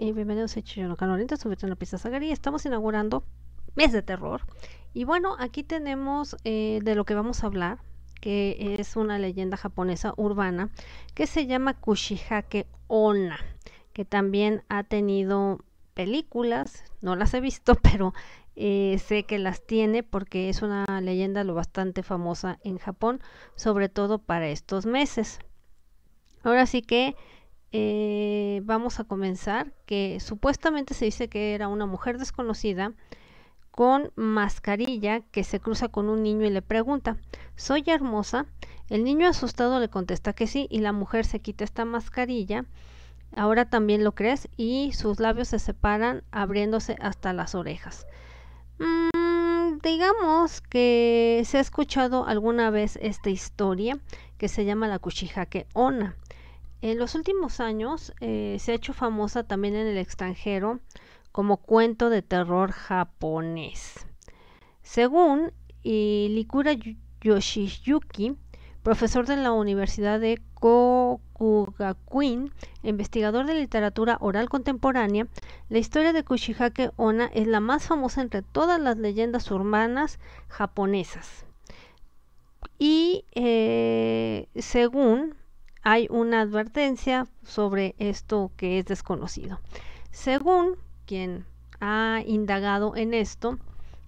Bienvenidos a Chiyonokan Oriente, estoy en la pista Zagari. Estamos inaugurando Mes de Terror. Y bueno, aquí tenemos de lo que vamos a hablar, que es una leyenda japonesa urbana que se llama Kuchisake-onna, que también ha tenido películas. No las he visto, pero sé que las tiene porque es una leyenda lo bastante famosa en Japón, sobre todo para estos meses. Ahora sí que vamos a comenzar, que supuestamente se dice que era una mujer desconocida con mascarilla que se cruza con un niño y le pregunta: ¿soy hermosa? El niño asustado le contesta que sí, y la mujer se quita esta mascarilla. Ahora también lo crees, y sus labios se separan abriéndose hasta las orejas. Digamos que se ha escuchado alguna vez esta historia que se llama la Kuchisake-onna. En los últimos años se ha hecho famosa también en el extranjero como cuento de terror japonés. Según Ilikura Yoshiyuki, profesor de la Universidad de Kokugakuin, investigador de literatura oral contemporánea, la historia de Kuchisake-onna es la más famosa entre todas las leyendas urbanas japonesas. Y según hay una advertencia sobre esto que es desconocido. Según quien ha indagado en esto,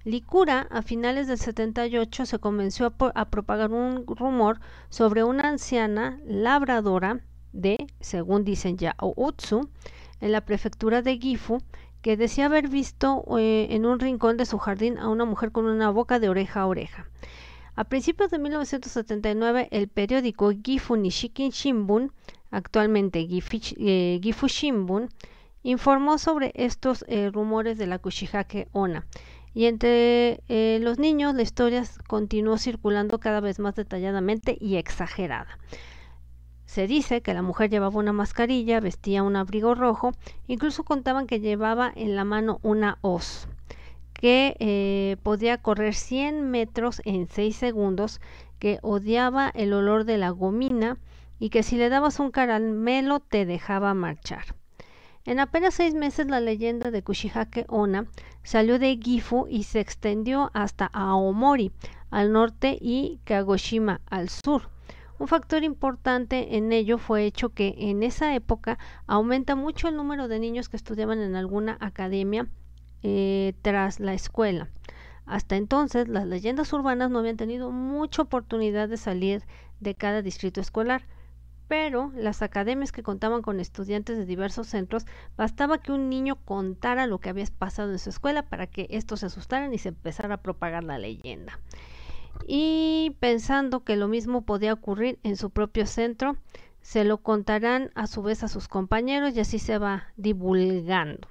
Ilikura, a finales del 78 se comenzó a propagar un rumor sobre una anciana labradora de, según dicen ya, Otsu, en la prefectura de Gifu, que decía haber visto en un rincón de su jardín a una mujer con una boca de oreja a oreja. A principios de 1979, el periódico Gifu Shimbun, actualmente Gifu Shimbun, informó sobre estos rumores de la Kuchisake-onna. Y entre los niños, la historia continuó circulando cada vez más detalladamente y exagerada. Se dice que la mujer llevaba una mascarilla, vestía un abrigo rojo, incluso contaban que llevaba en la mano una hoz, que podía correr 100 metros en 6 segundos, que odiaba el olor de la gomina y que si le dabas un caramelo te dejaba marchar. En apenas 6 meses la leyenda de Kuchisake-onna salió de Gifu y se extendió hasta Aomori, al norte, y Kagoshima, al sur. Un factor importante en ello fue hecho que en esa época aumenta mucho el número de niños que estudiaban en alguna academia tras la escuela. Hasta entonces las leyendas urbanas no habían tenido mucha oportunidad de salir de cada distrito escolar, pero las academias que contaban con estudiantes de diversos centros, bastaba que un niño contara lo que había pasado en su escuela para que estos se asustaran y se empezara a propagar la leyenda. Y pensando que lo mismo podía ocurrir en su propio centro, se lo contarán a su vez a sus compañeros y así se va divulgando.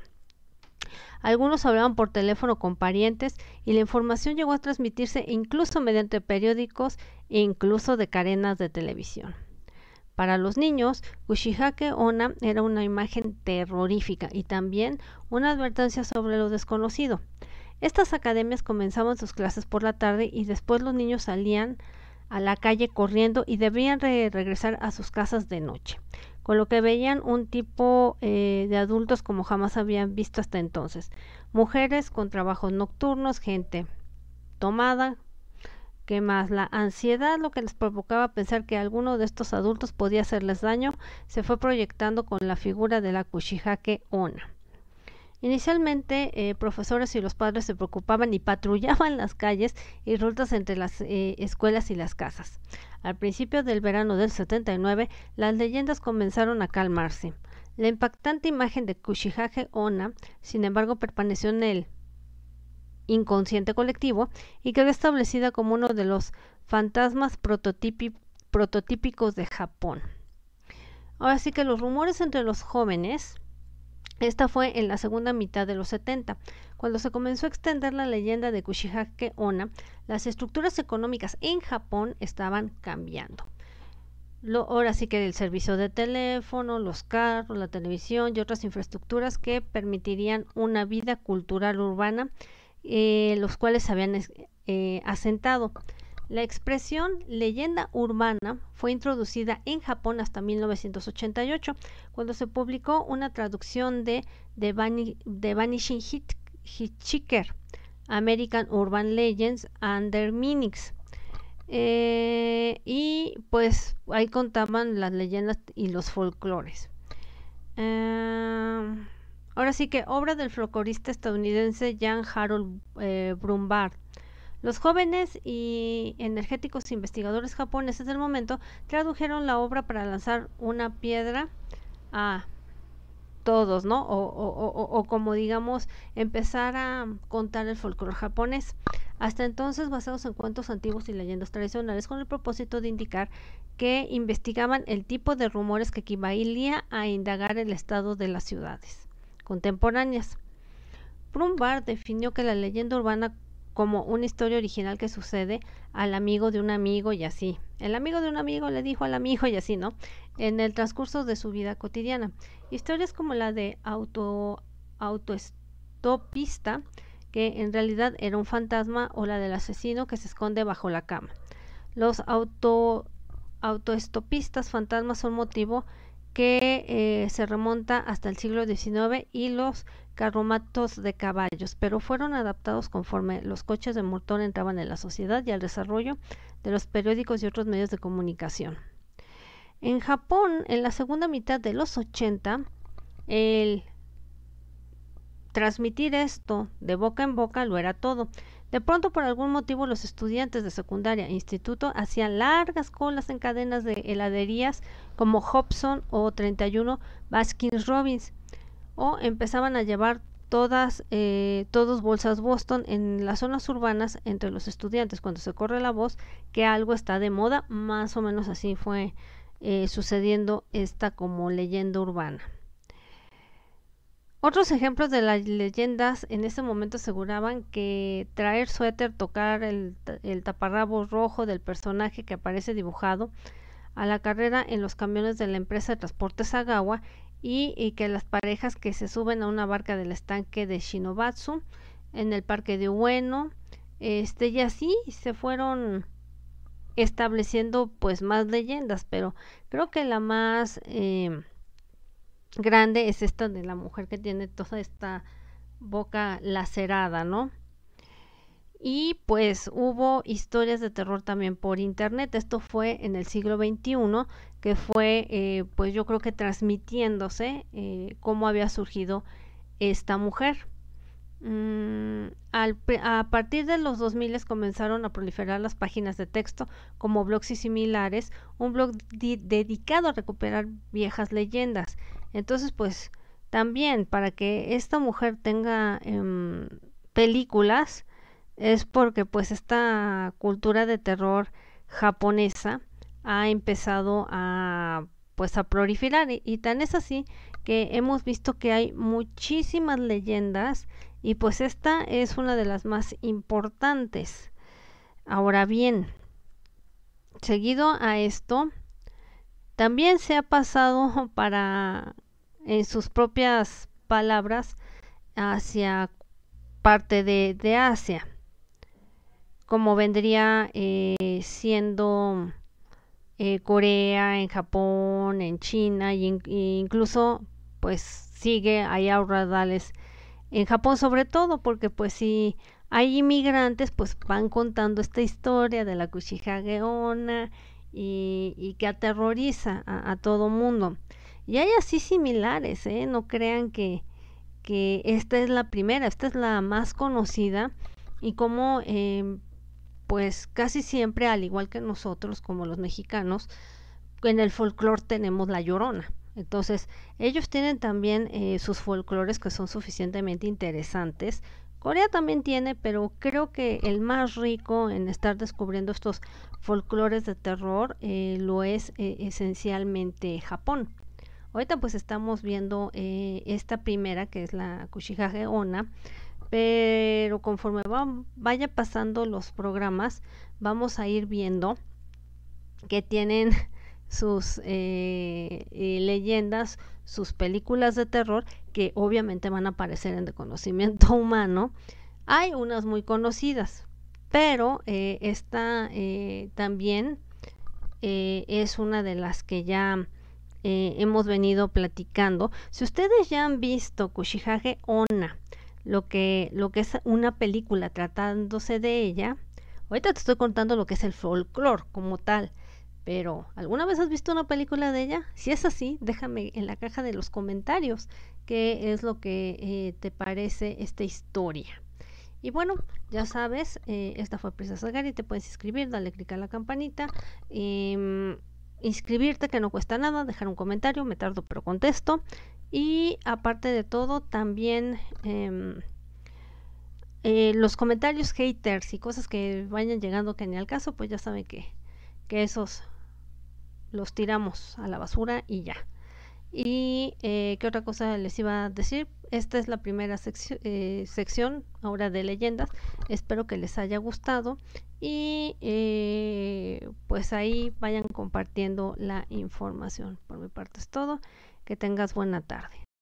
Algunos hablaban por teléfono con parientes y la información llegó a transmitirse incluso mediante periódicos e incluso de cadenas de televisión. Para los niños, Kuchisake-onna era una imagen terrorífica y también una advertencia sobre lo desconocido. Estas academias comenzaban sus clases por la tarde y después los niños salían a la calle corriendo y debían regresar a sus casas de noche, con lo que veían un tipo de adultos como jamás habían visto hasta entonces. Mujeres con trabajos nocturnos, gente tomada. ¿Qué más? La ansiedad, lo que les provocaba pensar que alguno de estos adultos podía hacerles daño, se fue proyectando con la figura de la Kuchisake-onna. Inicialmente, profesores y los padres se preocupaban y patrullaban las calles y rutas entre las escuelas y las casas. Al principio del verano del 79, las leyendas comenzaron a calmarse. La impactante imagen de Kuchisake-onna, sin embargo, permaneció en el inconsciente colectivo y quedó establecida como uno de los fantasmas prototípicos de Japón. Ahora sí que los rumores entre los jóvenes. Esta fue en la segunda mitad de los 70, cuando se comenzó a extender la leyenda de Kuchisake-onna. Las estructuras económicas en Japón estaban cambiando. Ahora sí que el servicio de teléfono, los carros, la televisión y otras infraestructuras que permitirían una vida cultural urbana, los cuales se habían asentado. La expresión leyenda urbana fue introducida en Japón hasta 1988, cuando se publicó una traducción de The Vanishing Hitchhiker, American Urban Legends and Their Meanings. Y pues ahí contaban las leyendas y los folclores. Ahora sí que obra del folclorista estadounidense Jan Harold Brunvand. Los jóvenes y energéticos investigadores japoneses del momento tradujeron la obra para lanzar una piedra a todos, ¿no? O como digamos, empezar a contar el folclore japonés. Hasta entonces basados en cuentos antiguos y leyendas tradicionales, con el propósito de indicar que investigaban el tipo de rumores que equivalía a indagar el estado de las ciudades contemporáneas. Brunvand definió que la leyenda urbana como una historia original que sucede al amigo de un amigo y así. El amigo de un amigo le dijo al amigo y así, ¿no? En el transcurso de su vida cotidiana. Historias como la de autoestopista, que en realidad era un fantasma, o la del asesino que se esconde bajo la cama. Los autoestopistas fantasmas son motivo que se remonta hasta el siglo XIX y los carromatos de caballos, pero fueron adaptados conforme los coches de motor entraban en la sociedad y al desarrollo de los periódicos y otros medios de comunicación. En Japón, en la segunda mitad de los 80, el transmitir esto de boca en boca lo era todo. De pronto, por algún motivo, los estudiantes de secundaria e instituto hacían largas colas en cadenas de heladerías como Hobson o 31 Baskin Robbins, o empezaban a llevar todos bolsas Boston en las zonas urbanas entre los estudiantes, cuando se corre la voz que algo está de moda. Más o menos así fue sucediendo esta como leyenda urbana. Otros ejemplos de las leyendas en ese momento aseguraban que traer suéter, tocar el taparrabos rojo del personaje que aparece dibujado a la carrera en los camiones de la empresa de transporte Sagawa, y que las parejas que se suben a una barca del estanque de Shinobazu en el parque de Ueno, y así se fueron estableciendo pues más leyendas, pero creo que la más grande es esta de la mujer que tiene toda esta boca lacerada, ¿no? Y pues hubo historias de terror también por internet. Esto fue en el siglo XXI, que fue pues yo creo que transmitiéndose cómo había surgido esta mujer. A partir de los 2000 comenzaron a proliferar las páginas de texto como blogs y similares, un blog dedicado a recuperar viejas leyendas. Entonces pues también para que esta mujer tenga películas es porque pues esta cultura de terror japonesa ha empezado a pues a proliferar, y tan es así que hemos visto que hay muchísimas leyendas, y pues esta es una de las más importantes. Ahora bien, seguido a esto, también se ha pasado para, en sus propias palabras, hacia parte de Asia, como vendría siendo Corea, en Japón, en China, e incluso pues sigue ahí raudales en Japón, sobre todo porque pues si hay inmigrantes pues van contando esta historia de la Kuchisake-onna, y que aterroriza a todo mundo. Y hay así similares, no crean que esta es la primera, esta es la más conocida, y como pues casi siempre, al igual que nosotros, como los mexicanos, en el folclore tenemos la Llorona. Entonces ellos tienen también sus folclores que son suficientemente interesantes. Corea también tiene, pero creo que el más rico en estar descubriendo estos folclores de terror lo es esencialmente Japón. Ahorita pues estamos viendo esta primera, que es la Kuchisake-onna, pero conforme vaya pasando los programas vamos a ir viendo que tienen sus leyendas, sus películas de terror, que obviamente van a aparecer en el conocimiento humano. Hay unas muy conocidas, pero esta también es una de las que ya hemos venido platicando. Si ustedes ya han visto Kuchisake-onna, lo que es una película tratándose de ella, ahorita te estoy contando lo que es el folclore como tal, pero ¿alguna vez has visto una película de ella? Si es así, déjame en la caja de los comentarios qué es lo que te parece esta historia. Y bueno, ya sabes, esta fue Princesa Zagari, te puedes inscribir, dale clic a la campanita, inscribirte que no cuesta nada, dejar un comentario, me tardo pero contesto, y aparte de todo también los comentarios haters y cosas que vayan llegando que ni al caso, pues ya saben que esos los tiramos a la basura y ya. Y qué otra cosa les iba a decir, esta es la primera sección ahora de leyendas, espero que les haya gustado y pues ahí vayan compartiendo la información. Por mi parte es todo, que tengas buena tarde.